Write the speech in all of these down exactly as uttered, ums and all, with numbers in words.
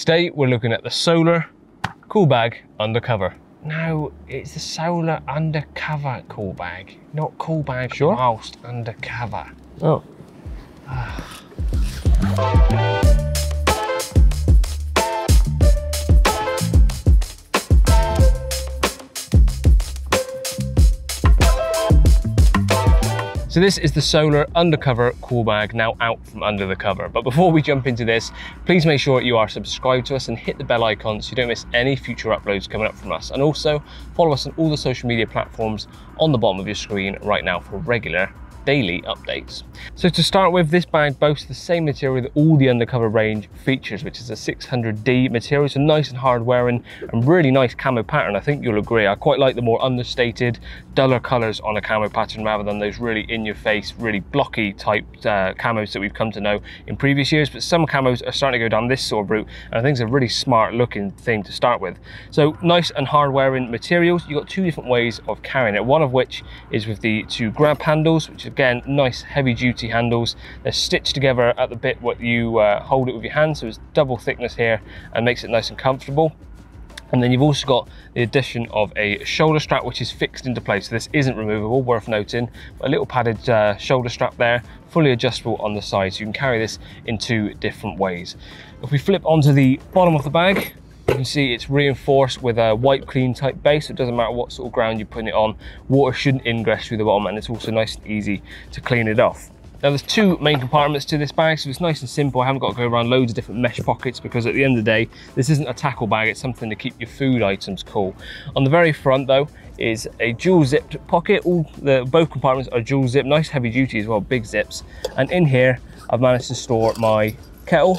Today we're looking at the Solar Coolbag Undercover. No, it's the Solar Undercover Coolbag, not Coolbag. Sure. Whilst undercover. Oh. So this is the Solar Undercover Coolbag, now out from under the cover. But before we jump into this, please make sure you are subscribed to us and hit the bell icon so you don't miss any future uploads coming up from us. And also follow us on all the social media platforms on the bottom of your screen right now for regular daily updates. So to start with, this bag boasts the same material that all the Undercover range features, which is a six hundred D material. So nice and hard wearing and really nice camo pattern. I think you'll agree. I quite like the more understated, duller colors on a camo pattern rather than those really in your face, really blocky type uh, camos that we've come to know in previous years. But some camos are starting to go down this sort of route, and I think it's a really smart looking thing to start with. So nice and hard wearing materials. You've got two different ways of carrying it, one of which is with the two grab handles, which is again nice heavy duty handles. They're stitched together at the bit what you uh, hold it with your hand, so it's double thickness here and makes it nice and comfortable. And then you've also got the addition of a shoulder strap, which is fixed into place. So this isn't removable, worth noting, but a little padded uh, shoulder strap there, fully adjustable on the side, so you can carry this in two different ways. If we flip onto the bottom of the bag, you can see it's reinforced with a wipe clean type base, so it doesn't matter what sort of ground you're putting it on, water shouldn't ingress through the bottom, and it's also nice and easy to clean it off. Now there's two main compartments to this bag, so it's nice and simple. I haven't got to go around loads of different mesh pockets because at the end of the day, this isn't a tackle bag, it's something to keep your food items cool. On the very front though, is a dual zipped pocket. All the both compartments are dual zip, nice heavy duty as well, big zips. And in here, I've managed to store my kettle,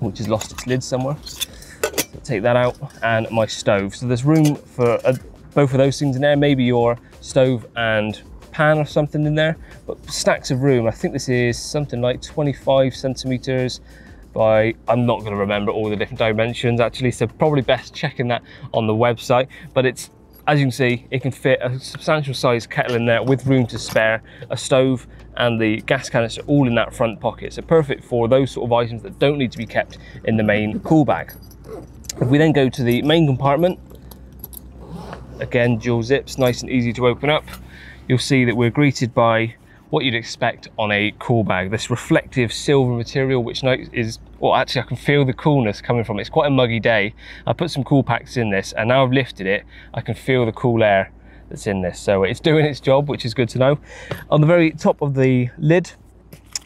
which has lost its lid somewhere. Take that out, and my stove. So there's room for uh, both of those things in there, maybe your stove and pan or something in there, but stacks of room. I think this is something like twenty-five centimeters by, I'm not going to remember all the different dimensions actually, so probably best checking that on the website, but it's, as you can see, it can fit a substantial size kettle in there with room to spare. A stove and the gas canister all in that front pocket, so perfect for those sort of items that don't need to be kept in the main cool bag. If we then go to the main compartment, again dual zips, nice and easy to open up, you'll see that we're greeted by what you'd expect on a cool bag, this reflective silver material, which is, well actually I can feel the coolness coming from it. It's quite a muggy day. I put some cool packs in this, and now I've lifted it, I can feel the cool air that's in this, so it's doing its job, which is good to know. On the very top of the lid,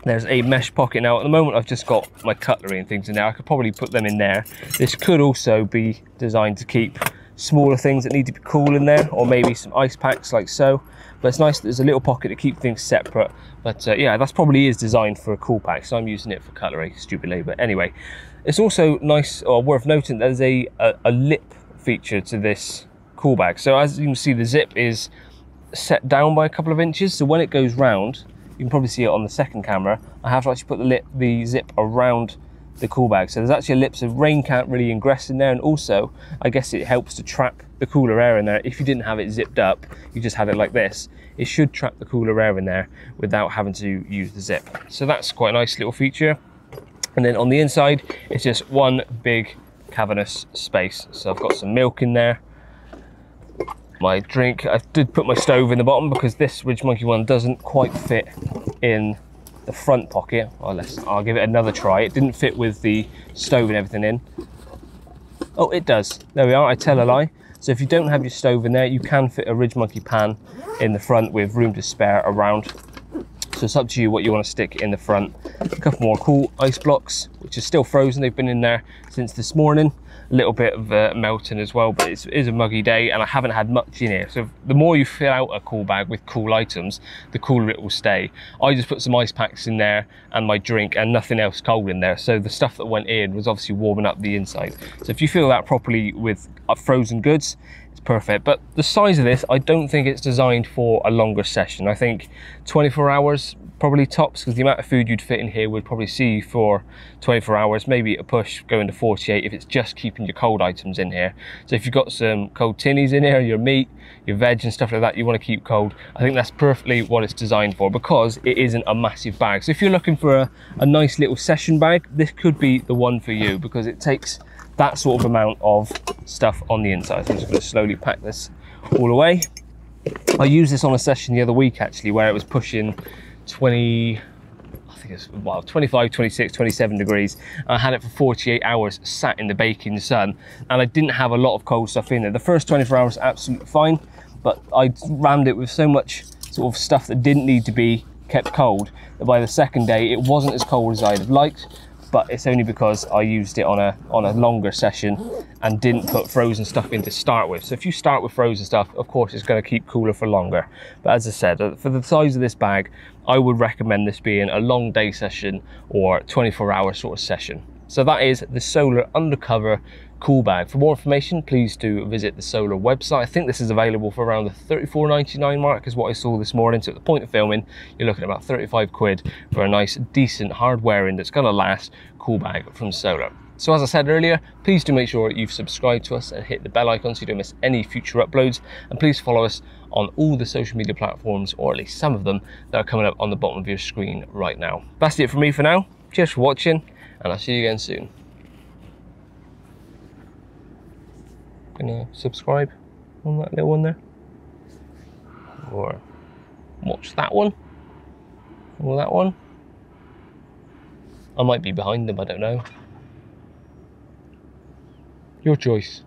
there's a mesh pocket. Now at the moment I've just got my cutlery and things in there, I could probably put them in there. This could also be designed to keep smaller things that need to be cool in there, or maybe some ice packs like so, but it's nice that there's a little pocket to keep things separate. But uh, yeah, that's probably is designed for a cool pack, so I'm using it for cutlery stupidly, but anyway. It's also nice, or worth noting, there's a, a, a lip feature to this cool bag. So as you can see, the zip is set down by a couple of inches, so when it goes round, you can probably see it on the second camera, I have to actually put the, lip, the zip around the cool bag. So there's actually a lip, so rain can't really ingress in there. And also, I guess it helps to trap the cooler air in there. If you didn't have it zipped up, you just had it like this, it should trap the cooler air in there without having to use the zip. So that's quite a nice little feature. And then on the inside, it's just one big cavernous space. So I've got some milk in there. My drink. I did put my stove in the bottom because this RidgeMonkey one doesn't quite fit in the front pocket. Well, let's, I'll give it another try. It didn't fit with the stove and everything in. Oh, it does. There we are. I tell a lie. So if you don't have your stove in there, you can fit a RidgeMonkey pan in the front with room to spare around. So it's up to you what you want to stick in the front. A couple more cool ice blocks, which are still frozen. They've been in there since this morning. A little bit of uh, melting as well, but it's, it is a muggy day and I haven't had much in here. So the more you fill out a cool bag with cool items, the cooler it will stay. I just put some ice packs in there and my drink and nothing else cold in there. So the stuff that went in was obviously warming up the inside. So if you fill that properly with frozen goods, it's perfect. But the size of this, I don't think it's designed for a longer session. I think twenty-four hours probably tops, because the amount of food you'd fit in here would probably see you for twenty-four hours, maybe a push going to forty-eight if it's just keeping your cold items in here. So if you've got some cold tinnies in here, your meat, your veg and stuff like that you want to keep cold, I think that's perfectly what it's designed for, because it isn't a massive bag. So if you're looking for a, a nice little session bag, this could be the one for you, because it takes that sort of amount of stuff on the inside. So I'm just going to slowly pack this all away. I used this on a session the other week actually, where it was pushing twenty, I think it's well, twenty-five, twenty-six, twenty-seven degrees. I had it for forty-eight hours sat in the baking sun, and I didn't have a lot of cold stuff in there. The first twenty-four hours absolutely fine, but I rammed it with so much sort of stuff that didn't need to be kept cold that by the second day it wasn't as cold as I'd have liked. But it's only because I used it on a on a longer session and didn't put frozen stuff in to start with. So if you start with frozen stuff, of course it's going to keep cooler for longer. But as I said, for the size of this bag, I would recommend this being a long day session or twenty-four hour sort of session. So that is the Solar Undercover Coolbag. For more information, please do visit the Solar website. I think this is available for around the thirty-four ninety-nine mark is what I saw this morning. So at the point of filming, you're looking at about thirty-five quid for a nice, decent, hard wearing that's going to last coolbag from Solar. So as I said earlier, please do make sure you've subscribed to us and hit the bell icon so you don't miss any future uploads. And please follow us on all the social media platforms, or at least some of them, that are coming up on the bottom of your screen right now. That's it from me for now. Cheers for watching, and I'll see you again soon. Can you subscribe on that little one there? Or watch that one? Or that one? I might be behind them, I don't know. Your choice.